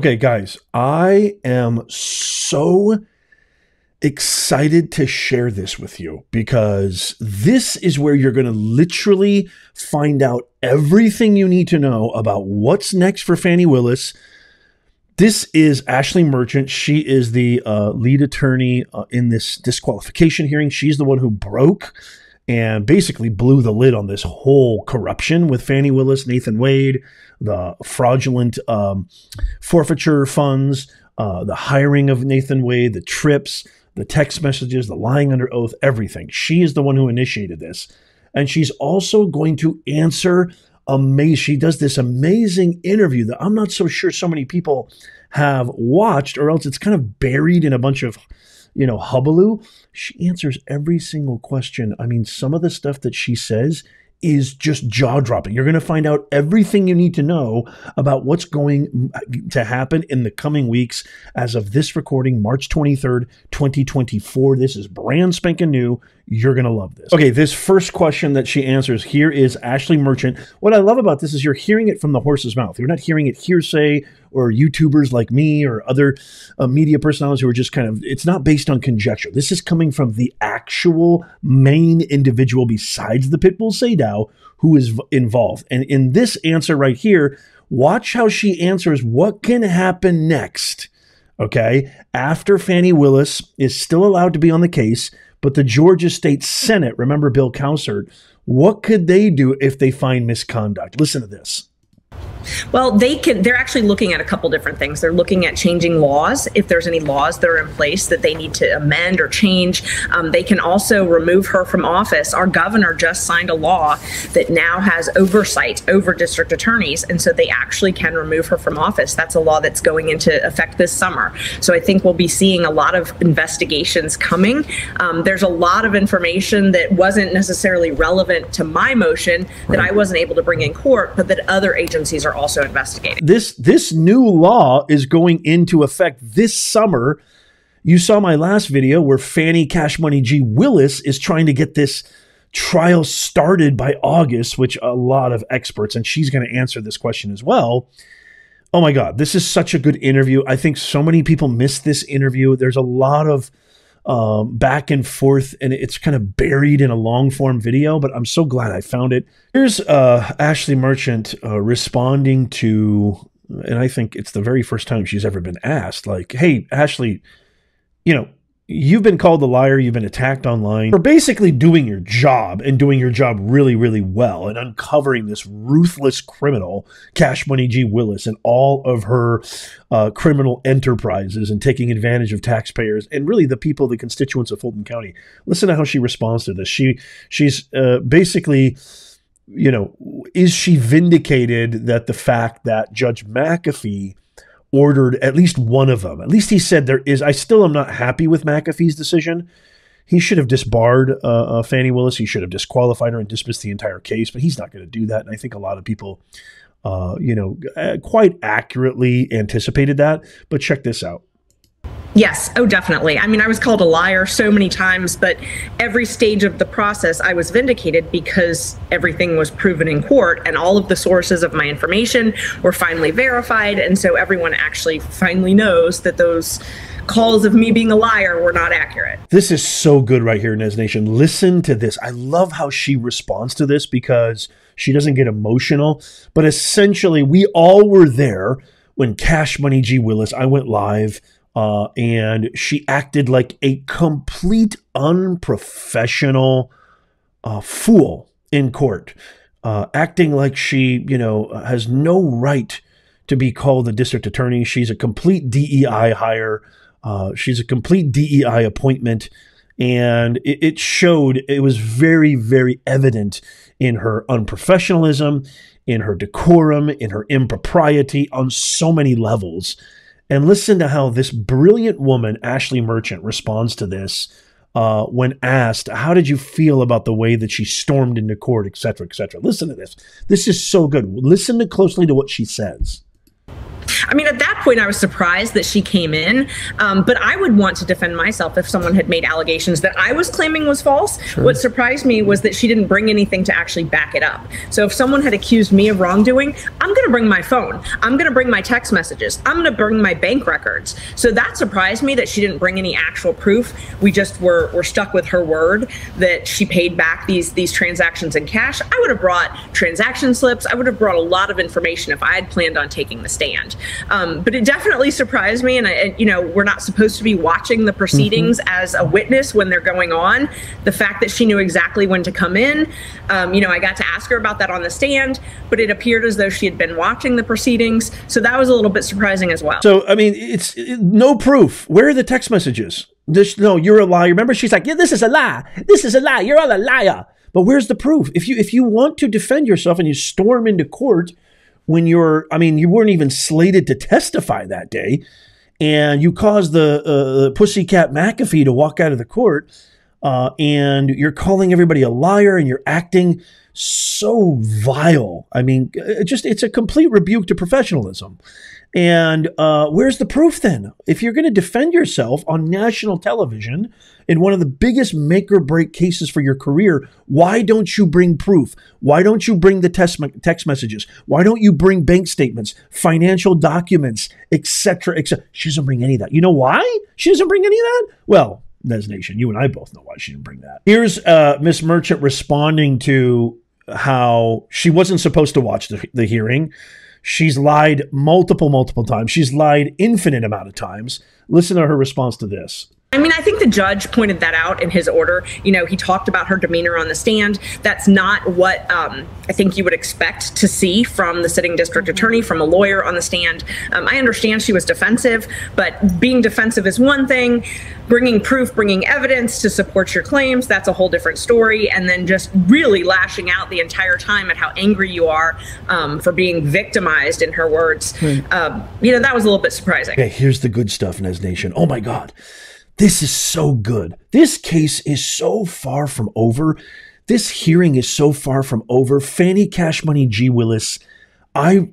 Okay, guys, I am so excited to share this with you because this is where you're going to literally find out everything you need to know about what's next for Fani Willis. This is Ashley Merchant. She is the lead attorney in this disqualification hearing. She's the one who broke and basically blew the lid on this whole corruption with Fani Willis, Nathan Wade, the fraudulent forfeiture funds, the hiring of Nathan Wade, the trips, the text messages, the lying under oath, everything. She is the one who initiated this. And she's also going to answer she does this amazing interview that I'm not so sure so many people have watched, or else it's kind of buried in a bunch of, you know, hullabaloo. She answers every single question. I mean, some of the stuff that she says is just jaw-dropping. You're going to find out everything you need to know about what's going to happen in the coming weeks. As of this recording, March 23rd, 2024. This is brand spanking new. You're going to love this. Okay, this first question that she answers here is Ashley Merchant. What I love about this is you're hearing it from the horse's mouth. You're not hearing it hearsay or YouTubers like me or other media personalities who are just kind of, it's not based on conjecture. This is coming from the actual main individual besides the Pitbull Sadow who is involved. And in this answer right here, watch how she answers what can happen next, okay, after Fani Willis is still allowed to be on the case, but the Georgia State Senate, remember Bill Cowsert, what could they do if they find misconduct? Listen to this. Well, they're actually looking at a couple different things. They're looking at changing laws, if there's any laws that are in place that they need to amend or change. They can also remove her from office. Our governor just signed a law that now has oversight over district attorneys, and so they actually can remove her from office. That's a law that's going into effect this summer. So I think we'll be seeing a lot of investigations coming. There's a lot of information that wasn't necessarily relevant to my motion that I wasn't able to bring in court, but that other agencies are also investigating. This new law is going into effect this summer. You saw my last video where Fani Cash Money G. Willis is trying to get this trial started by August, which a lot of experts, and she's going to answer this question as well. Oh my God, this is such a good interview. I think so many people missed this interview. There's a lot of back and forth, and it's kind of buried in a long form video, but I'm so glad I found it. Here's Ashley Merchant responding to, and I think it's the very first time she's ever been asked, like, hey, Ashley, you know, you've been called a liar, you've been attacked online for basically doing your job and doing your job really, really well and uncovering this ruthless criminal, Cash Money G. Willis, and all of her criminal enterprises and taking advantage of taxpayers and really the people, the constituents of Fulton County. Listen to how she responds to this. She's basically, you know, is she vindicated that the fact that Judge McAfee ordered at least one of them. At least he said there is. I still am not happy with McAfee's decision. He should have disbarred Fani Willis. He should have disqualified her and dismissed the entire case, but he's not going to do that. And I think a lot of people, you know, quite accurately anticipated that. But check this out. Yes. Oh, definitely. I mean, I was called a liar so many times, but every stage of the process I was vindicated because everything was proven in court and all of the sources of my information were finally verified. And so everyone actually finally knows that those calls of me being a liar were not accurate. This is so good right here, Nez Nation. Listen to this. I love how she responds to this because she doesn't get emotional, but essentially we all were there when Cash Money G. Willis, I went live. And she acted like a complete unprofessional fool in court, acting like she, you know, has no right to be called a district attorney. She's a complete DEI hire. She's a complete DEI appointment. And it showed, it was very, very evident in her unprofessionalism, in her decorum, in her impropriety on so many levels. And listen to how this brilliant woman, Ashley Merchant, responds to this when asked, how did you feel about the way that she stormed into court, et cetera, et cetera. Listen to this. This is so good. Listen closely to what she says. I mean, at that point, I was surprised that she came in, but I would want to defend myself if someone had made allegations that I was claiming was false. Sure. What surprised me was that she didn't bring anything to actually back it up. So if someone had accused me of wrongdoing, I'm going to bring my phone. I'm going to bring my text messages. I'm going to bring my bank records. So that surprised me that she didn't bring any actual proof. We just were stuck with her word that she paid back these transactions in cash. I would have brought transaction slips. I would have brought a lot of information if I had planned on taking the stand. But it definitely surprised me. And, you know, we're not supposed to be watching the proceedings as a witness when they're going on. The fact that she knew exactly when to come in, you know, I got to ask her about that on the stand, but it appeared as though she had been watching the proceedings. So that was a little bit surprising as well. So, I mean, it's no proof. Where are the text messages? No, you're a liar. Remember, she's like, yeah, this is a lie. This is a lie. You're all a liar. But where's the proof? If you want to defend yourself and you storm into court when you're, I mean, you weren't even slated to testify that day, and you caused the pussycat McAfee to walk out of the court, and you're calling everybody a liar, and you're acting so vile. I mean, it's a complete rebuke to professionalism. And where's the proof then? If you're going to defend yourself on national television in one of the biggest make or break cases for your career, why don't you bring proof? Why don't you bring the text messages? Why don't you bring bank statements, financial documents, etc., etc.? She doesn't bring any of that. You know why she doesn't bring any of that? Well, Nez Nation, you and I both know why she didn't bring that. Here's Miss Merchant responding to how she wasn't supposed to watch the hearing. She's lied multiple times. She's lied infinite amount of times. Listen to her response to this. I mean, I think the judge pointed that out in his order. You know, he talked about her demeanor on the stand. That's not what I think you would expect to see from the sitting district attorney, from a lawyer on the stand. I understand she was defensive, but being defensive is one thing. Bringing proof, bringing evidence to support your claims, that's a whole different story. And then just really lashing out the entire time at how angry you are for being victimized, in her words. You know, that was a little bit surprising. Okay, here's the good stuff, Nez Nation. Oh my God, this is so good. This case is so far from over. This hearing is so far from over. Fani Cash Money G. Willis, I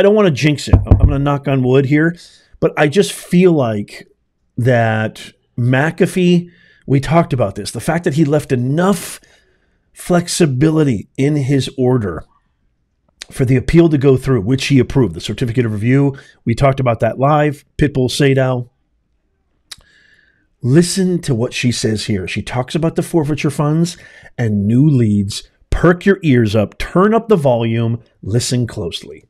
don't want to jinx it. I'm going to knock on wood here, but I just feel like that McAfee, we talked about this, the fact that he left enough flexibility in his order for the appeal to go through, which he approved, the certificate of review. We talked about that live. Pitbull Sadow. Listen to what she says here. She talks about the forfeiture funds and new leads. Perk your ears up. Turn up the volume. Listen closely.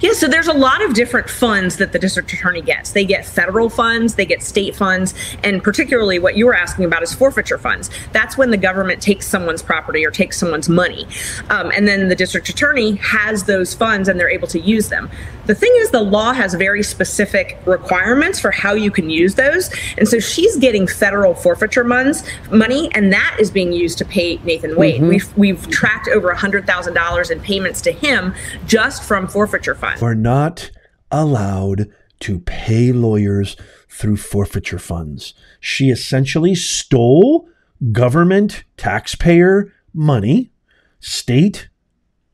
Yeah, so there's a lot of different funds that the district attorney gets. They get federal funds, they get state funds, and particularly what you were asking about is forfeiture funds. That's when the government takes someone's property or takes someone's money. And then the district attorney has those funds and they're able to use them. The thing is, the law has very specific requirements for how you can use those. And so she's getting federal forfeiture money, and that is being used to pay Nathan Wade. We've tracked over $100,000 in payments to him just from forfeiture funds. We're not allowed to pay lawyers through forfeiture funds. She essentially stole government taxpayer money, state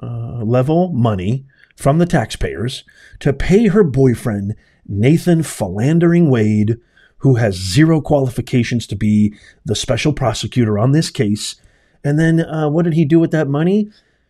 level money from the taxpayers to pay her boyfriend, Nathan Philandering Wade, who has zero qualifications to be the special prosecutor on this case. And then what did he do with that money?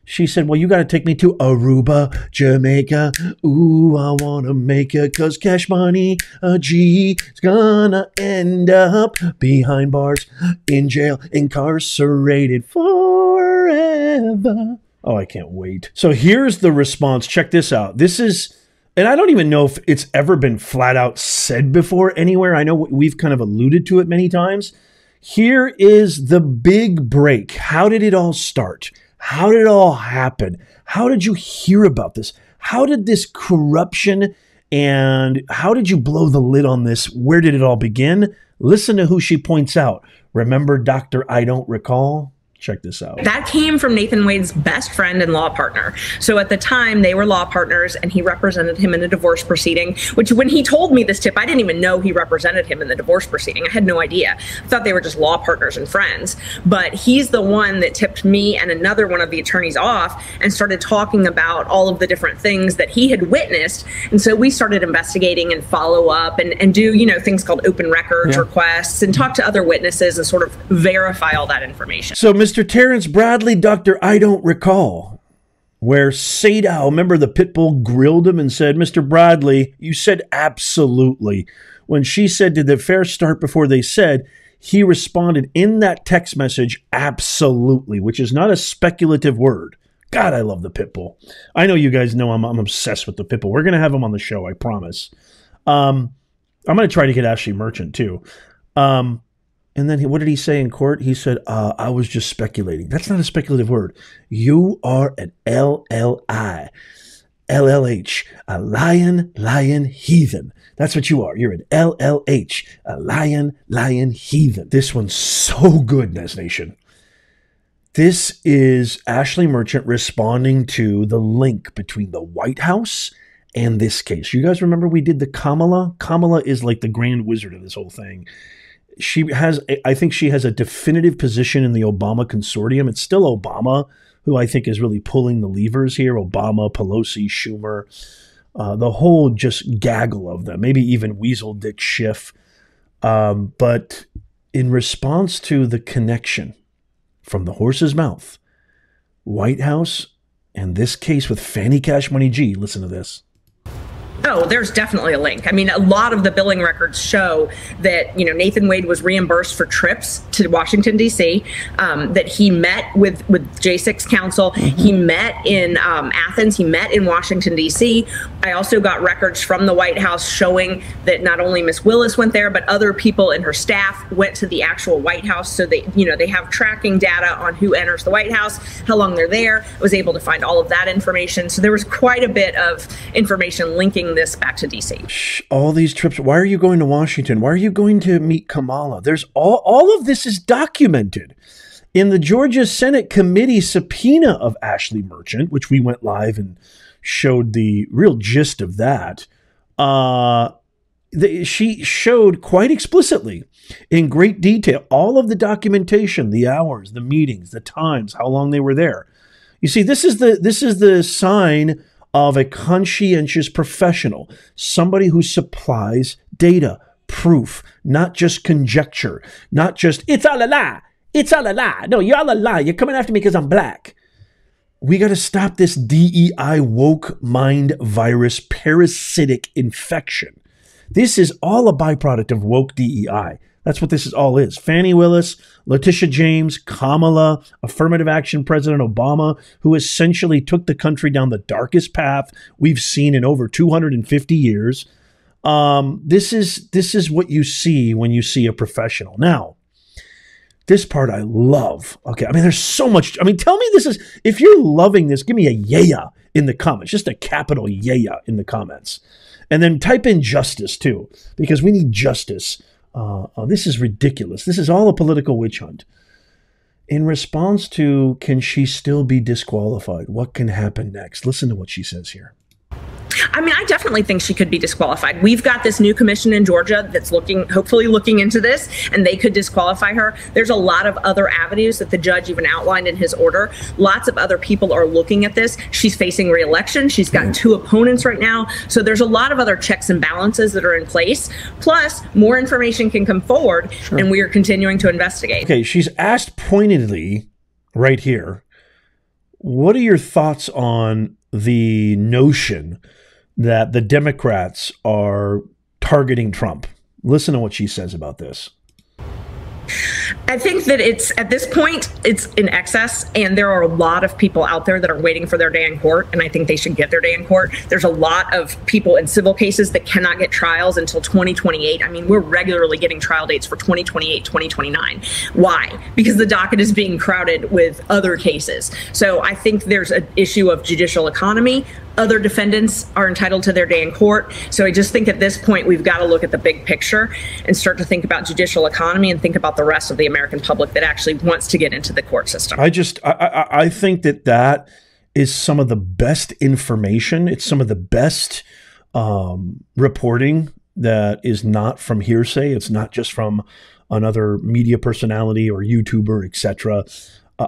She said, well, you got to take me to Aruba, Jamaica. Ooh, I want to make it because Cash Money, G, is going to end up behind bars, in jail, incarcerated forever. Oh, I can't wait. So here's the response. Check this out. This is, and I don't even know if it's ever been flat out said before anywhere. I know we've kind of alluded to it many times. Here is the big break. How did it all start? How did it all happen? How did you hear about this? How did this corruption, and how did you blow the lid on this? Where did it all begin? Listen to who she points out. Remember Dr. I Don't Recall? Check this out. That came from Nathan Wade's best friend and law partner. So at the time, they were law partners, and he represented him in a divorce proceeding, which when he told me this tip, I didn't even know he represented him in the divorce proceeding. I had no idea. I thought they were just law partners and friends. But he's the one that tipped me and another one of the attorneys off and started talking about all of the different things that he had witnessed. And so we started investigating and follow up and do, you know, things called open records requests and talk to other witnesses and sort of verify all that information. So Mr. Terrence Bradley, Dr. I Don't Recall, where Sadow, remember the pit bull, grilled him and said, Mr. Bradley, you said absolutely. When she said, did the fair start before they said, he responded in that text message, absolutely, which is not a speculative word. God, I love the pit bull. I know you guys know I'm obsessed with the pit bull. We're going to have him on the show, I promise. I'm going to try to get Ashley Merchant, too. And then what did he say in court? He said, I was just speculating. That's not a speculative word. You are an LLI, LLH, a lion, heathen. That's what you are. You're an LLH, a lion, heathen. This one's so good, Nez Nation. This is Ashley Merchant responding to the link between the White House and this case. You guys remember we did the Kamala? Kamala is like the grand wizard of this whole thing. She has, I think she has a definitive position in the Obama consortium. It's still Obama, who I think is really pulling the levers here. Obama, Pelosi, Schumer, the whole just gaggle of them, maybe even Weasel Dick Schiff. But in response to the connection from the horse's mouth, White House and this case with Fannie Cash Money G, listen to this. Oh, there's definitely a link. I mean, a lot of the billing records show that, you know, Nathan Wade was reimbursed for trips to Washington, D.C., that he met with J6 counsel. He met in Athens. He met in Washington, D.C. I also got records from the White House showing that not only Miss Willis went there, but other people in her staff went to the actual White House. So they, you know, they have tracking data on who enters the White House, how long they're there. I was able to find all of that information. So there was quite a bit of information linking this back to DC. All these trips. Why are you going to Washington? Why are you going to meet Kamala? There's all of this is documented in the Georgia Senate committee subpoena of Ashley Merchant, which we went live and showed the real gist of that. She showed quite explicitly in great detail all of the documentation, the hours, the meetings, the times, how long they were there. You see, this is the sign of a conscientious professional, somebody who supplies data, proof, not just conjecture, not just, it's all a lie, it's all a lie. No, you're all a lie. You're coming after me because I'm black. We got to stop this DEI woke mind virus parasitic infection. This is all a byproduct of woke DEI. That's what this is all is. Fani Willis, Letitia James, Kamala, affirmative action President Obama, who essentially took the country down the darkest path we've seen in over 250 years. This is what you see when you see a professional. Now, this part I love. Okay, I mean, there's so much. I mean, tell me this is, if you're loving this, give me a yeah in the comments, just a capital yeah in the comments. And then type in justice too, because we need justice. This is ridiculous. This is all a political witch hunt. In response to, can she still be disqualified? What can happen next? Listen to what she says here. I mean, I definitely think she could be disqualified. We've got this new commission in Georgia that's hopefully looking into this, and they could disqualify her. There's a lot of other avenues that the judge even outlined in his order. Lots of other people are looking at this. She's facing re-election. She's got two opponents right now. So there's a lot of other checks and balances that are in place. Plus, more information can come forward, and we are continuing to investigate. Okay, she's asked pointedly right here, what are your thoughts on the notion that the Democrats are targeting Trump? Listen to what she says about this. I think that it's, at this point, it's in excess, and there are a lot of people out there that are waiting for their day in court, and I think they should get their day in court. There's a lot of people in civil cases that cannot get trials until 2028. I mean, we're regularly getting trial dates for 2028, 2029. Why? Because the docket is being crowded with other cases. So I think there's an issue of judicial economy. Other defendants are entitled to their day in court. So I just think at this point, we've got to look at the big picture and start to think about judicial economy and think about the rest of of the American public that actually wants to get into the court system. I think that is some of the best information. It's some of the best reporting that is not from hearsay. It's not just from another media personality or YouTuber, etc.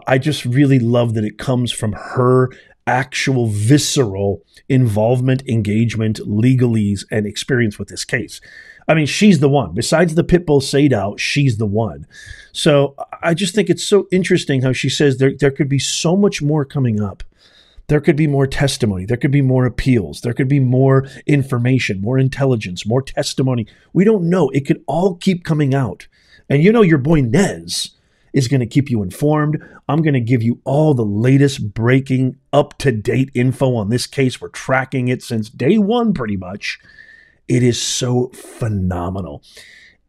I just really love that it comes from her actual visceral involvement, engagement, legalese, and experience with this case. I mean, she's the one. Besides the Pitbull Sadow, she's the one. So I just think it's so interesting how she says there could be so much more coming up. There could be more testimony. There could be more appeals. There could be more information, more intelligence, more testimony. We don't know. It could all keep coming out. And you know your boy Nez is going to keep you informed. I'm going to give you all the latest breaking, up-to-date info on this case. We're tracking it since day one, pretty much. It is so phenomenal.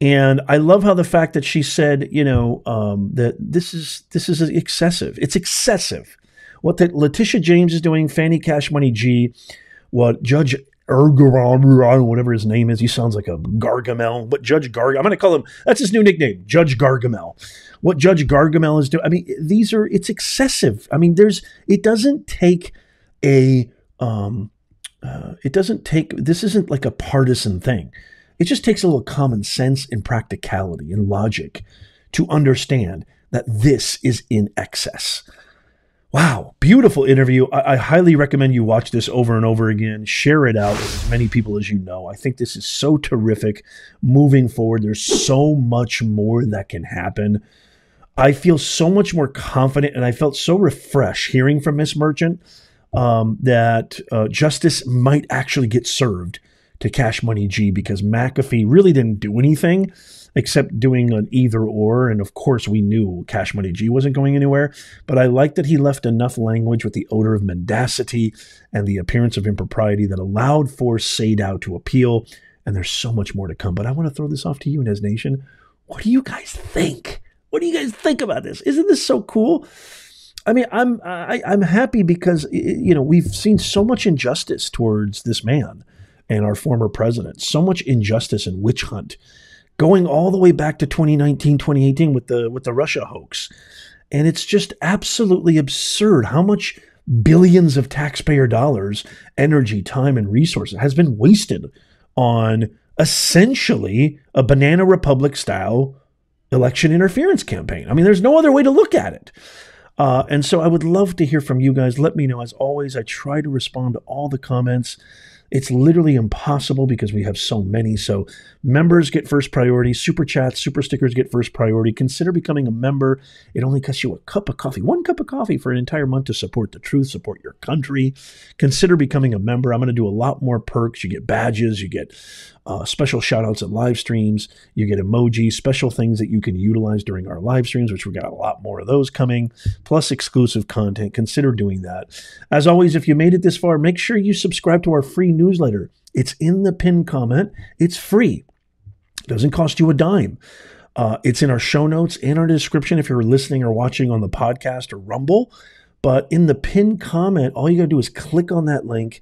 And I love how the fact that she said, that this is excessive. It's excessive. What that Letitia James is doing, Fannie Cash Money G, what Judge Ergeron, whatever his name is, he sounds like a Gargamel. What Judge Gargamel, I'm going to call him, that's his new nickname, Judge Gargamel. What Judge Gargamel is doing, I mean, it's excessive. I mean, this isn't like a partisan thing. It just takes a little common sense and practicality and logic to understand that this is in excess. Wow, beautiful interview. I highly recommend you watch this over and over again. Share it out with as many people as you know. I think this is so terrific. Moving forward, there's so much more that can happen. I feel so much more confident, and I felt so refreshed hearing from Miss Merchant that justice might actually get served to Cash Money G, because McAfee really didn't do anything except doing an either or. And of course, we knew Cash Money G wasn't going anywhere. But I like that he left enough language with the odor of mendacity and the appearance of impropriety that allowed for Sadow to appeal. And there's so much more to come. But I want to throw this off to you, Nez Nation. What do you guys think? What do you guys think about this? Isn't this so cool? I mean, I'm happy because, we've seen so much injustice towards this man and our former president, so much injustice and witch hunt, going all the way back to 2019, 2018 with the Russia hoax. And it's just absolutely absurd how much billions of taxpayer dollars, energy, time, and resources has been wasted on essentially a banana republic style election interference campaign. I mean, there's no other way to look at it. And so I would love to hear from you guys. Let me know. As always, I try to respond to all the comments. It's literally impossible because we have so many. So members get first priority. Super chats, super stickers get first priority. Consider becoming a member. It only costs you one cup of coffee for an entire month to support the truth, support your country. Consider becoming a member. I'm going to do a lot more perks. You get badges. You get special shout outs at live streams. You get emojis, special things that you can utilize during our live streams, which we got a lot more of those coming, plus exclusive content. Consider doing that. As always, if you made it this far, make sure you subscribe to our free newsletter. It's in the pinned comment. It's free. It doesn't cost you a dime. It's in our show notes and our description if you're listening or watching on the podcast or Rumble. But in the pinned comment, all you got to do is click on that link,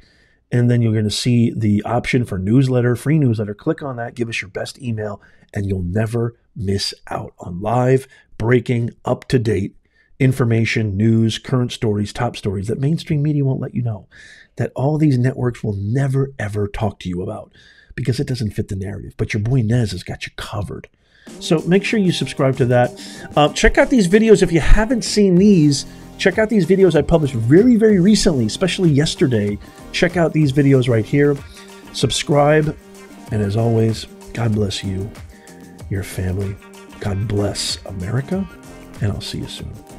and then you're going to see the option for newsletter, free newsletter. Click on that. Give us your best email, and you'll never miss out on live, breaking, up-to-date information, news, current stories, top stories that mainstream media won't let you know, that all these networks will never, ever talk to you about because it doesn't fit the narrative. But your boy Nez has got you covered. So make sure you subscribe to that. Check out these videos. If you haven't seen these, check out these videos I published very, very recently, especially yesterday. Check out these videos right here. Subscribe. And as always, God bless you, your family. God bless America. And I'll see you soon.